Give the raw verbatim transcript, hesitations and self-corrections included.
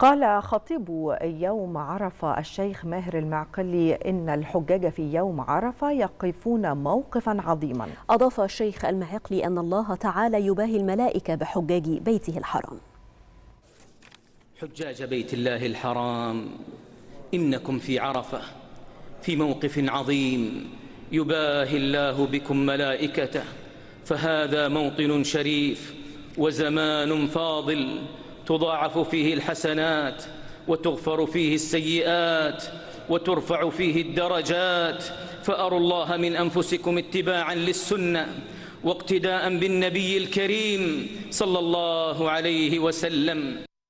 قال خطيب يوم عرفة الشيخ ماهر المعقلي إن الحجاج في يوم عرفة يقفون موقفا عظيما. أضاف الشيخ المعقلي أن الله تعالى يباهي الملائكة بحجاج بيته الحرام. حجاج بيت الله الحرام، إنكم في عرفة في موقف عظيم يباهي الله بكم ملائكته، فهذا موطن شريف وزمان فاضل تضاعف فيه الحسنات وتغفر فيه السيئات وترفع فيه الدرجات، فأروا الله من أنفسكم اتباعا للسنة واقتداء بالنبي الكريم صلى الله عليه وسلم.